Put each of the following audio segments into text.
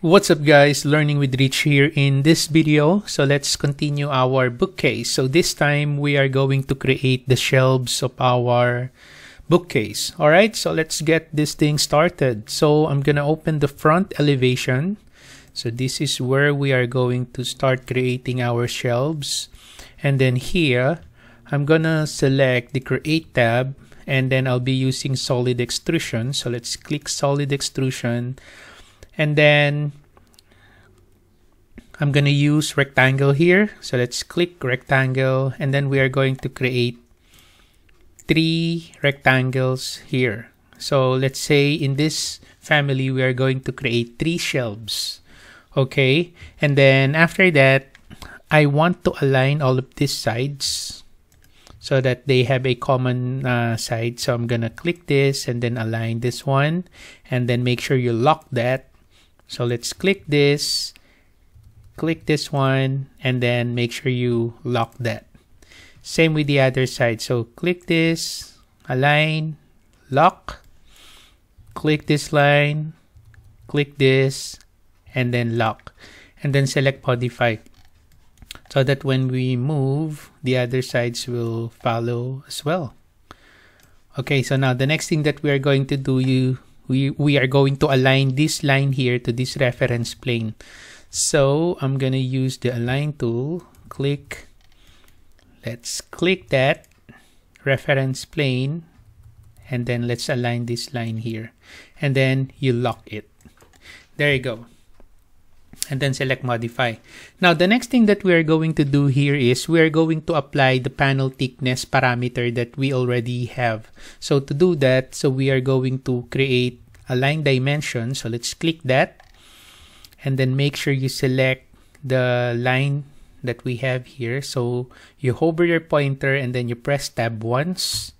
What's up guys, Learning with Rich here in this video. So let's continue our bookcase. So this time we are going to create the shelves of our bookcase. Alright, so let's get this thing started. So I'm gonna open the front elevation. So this is where we are going to start creating our shelves. And then here, I'm gonna select the Create tab and then I'll be using Solid Extrusion. So let's click Solid Extrusion. And then I'm going to use rectangle here. So let's click rectangle. And then we are going to create 3 rectangles here. So let's say in this family, we are going to create 3 shelves. Okay. And then after that, I want to align all of these sides so that they have a common side. So I'm going to click this and then align this one. And then make sure you lock that. So let's click this one, and then make sure you lock that. Same with the other side. So click this, align, lock, click this line, click this, and then lock. And then select modify so that when we move, the other sides will follow as well. Okay, so now the next thing that we are going to do, we are going to align this line here to this reference plane. So I'm going to use the align tool. Let's click that reference plane. And then let's align this line here. And then you lock it. There you go. And then select modify. Now the next thing that we are going to do here is we are going to apply the panel thickness parameter that we already have. So to do that, so we are going to create a line dimension. So let's click that and then make sure you select the line that we have here. So you hover your pointer and then you press tab once.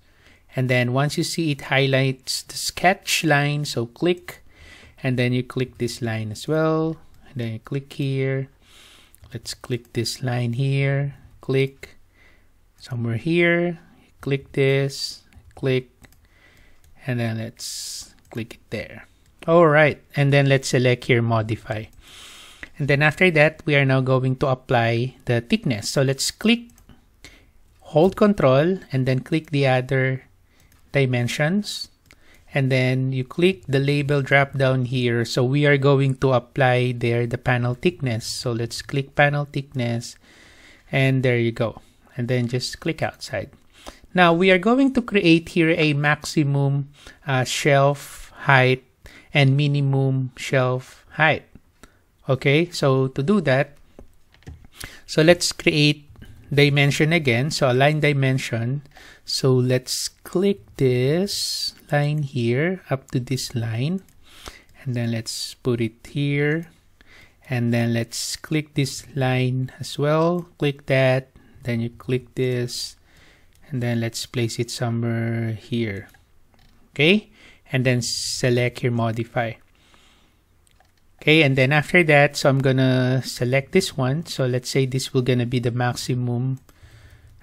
And then once you see it highlights the sketch line, so click and then you click this line as well. And then you click here, let's click this line here, click somewhere here, click this, click, and then let's click it there. All right, and then let's select here, modify. And then after that, we are now going to apply the thickness. So let's click, hold control, and then click the other dimensions. And then you click the label drop down here. So we are going to apply there the panel thickness. So let's click panel thickness and there you go. And then just click outside. Now we are going to create here a maximum shelf height and minimum shelf height. Okay, so to do that, so let's create dimension again. So align dimension. So let's click this line here up to this line and then let's put it here and then let's click this line as well. Click that, then you click this and then let's place it somewhere here. Okay, and then select here modify. Okay, and then after that, so I'm gonna select this one. So let's say this will gonna be the maximum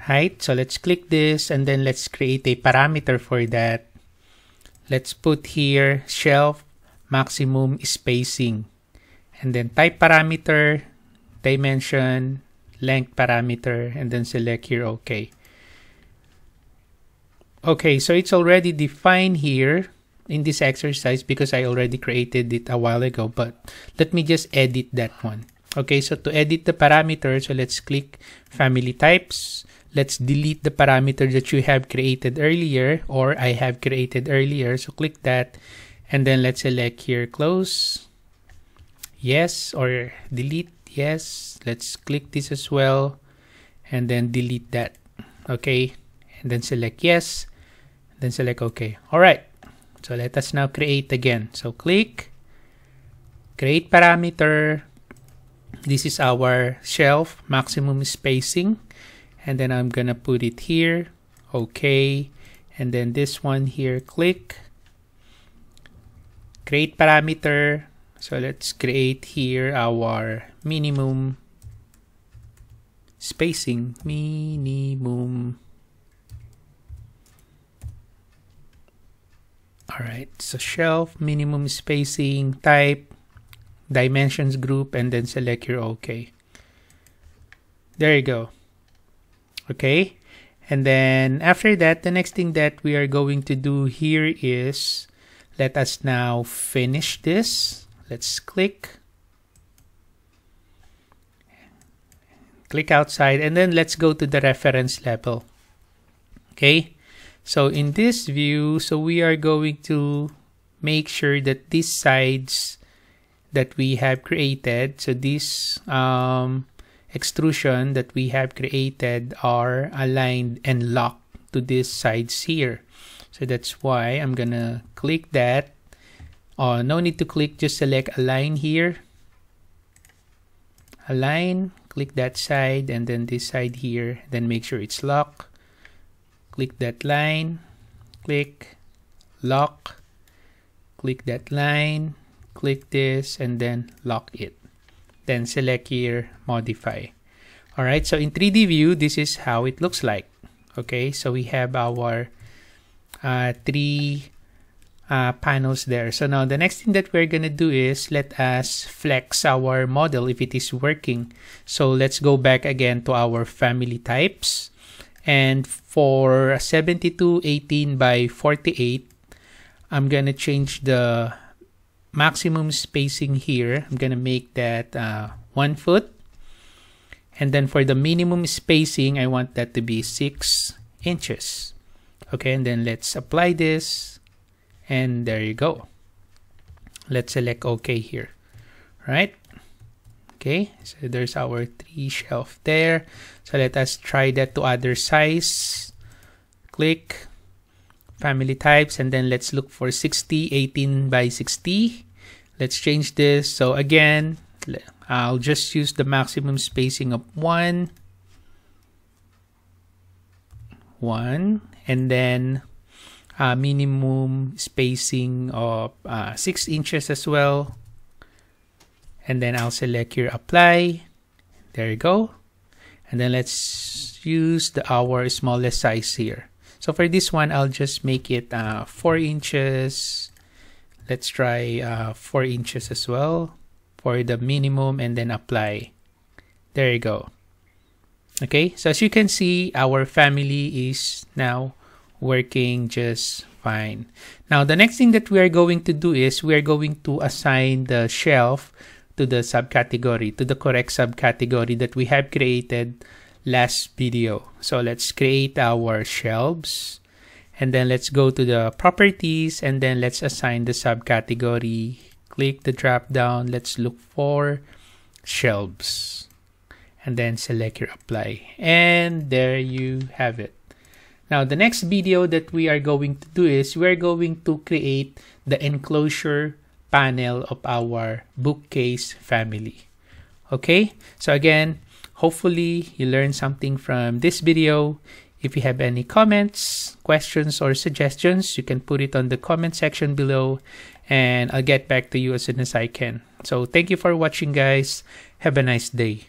height. So let's click this and then let's create a parameter for that. Let's put here shelf maximum spacing and then type parameter, dimension, length parameter, and then select here okay. Okay, so it's already defined here in this exercise because I already created it a while ago, but let me just edit that one. Okay, so to edit the parameter, so let's click family types. Let's delete the parameter that you have created earlier or I have created earlier. So click that and then let's select here close, yes, or delete, yes. Let's click this as well and then delete that. Okay, and then select yes, then select okay. All right. So let us now create again. So click, create parameter. This is our shelf maximum spacing. And then I'm gonna put it here, okay. And then this one here, click, create parameter. So let's create here our minimum spacing, All right, so shelf minimum spacing type dimensions group, and then select your OK. There you go. Okay. And then after that, the next thing that we are going to do here is let us now finish this. Let's click outside, and then let's go to the reference level. Okay. So in this view, so we are going to make sure that these sides that we have created, so this extrusion that we have created, are aligned and locked to these sides here. So that's why I'm gonna click that. Oh, no need to click, just select align here. Align, click that side, and then this side here, then make sure it's locked. Click that line, click, lock, click that line, click this, and then lock it. Then select here, modify. Alright, so in 3D view, this is how it looks like. Okay, so we have our three panels there. So now the next thing that we're gonna do is let us flex our model if it is working. So let's go back again to our family types. And for 72, 18 by 48, I'm going to change the maximum spacing here. I'm going to make that 1 foot. And then for the minimum spacing, I want that to be 6 inches. Okay, and then let's apply this. And there you go. Let's select OK here. Right? Okay, so there's our 3 shelf there. So let us try that to other size. Click family types, and then let's look for 60, 18 by 60. Let's change this. So again, I'll just use the maximum spacing of 1, 1, and then minimum spacing of 6 inches as well. And then I'll select here, apply. There you go. And then let's use our smallest size here. So for this one, I'll just make it 4 inches. Let's try 4 inches as well for the minimum, and then apply. There you go. Okay, so as you can see, our family is now working just fine. Now, the next thing that we are going to do is we are going to assign the shelf to the subcategory, to the correct subcategory that we have created last video. So let's create our shelves, and then let's go to the properties, and then let's assign the subcategory. Click the drop down, let's look for shelves, and then select your apply. And there you have it. Now, the next video that we are going to do is we're going to create the enclosure panel of our bookcase family. Okay, so again, hopefully you learned something from this video. If you have any comments, questions, or suggestions, you can put it on the comment section below, and I'll get back to you as soon as I can. So thank you for watching, guys. Have a nice day.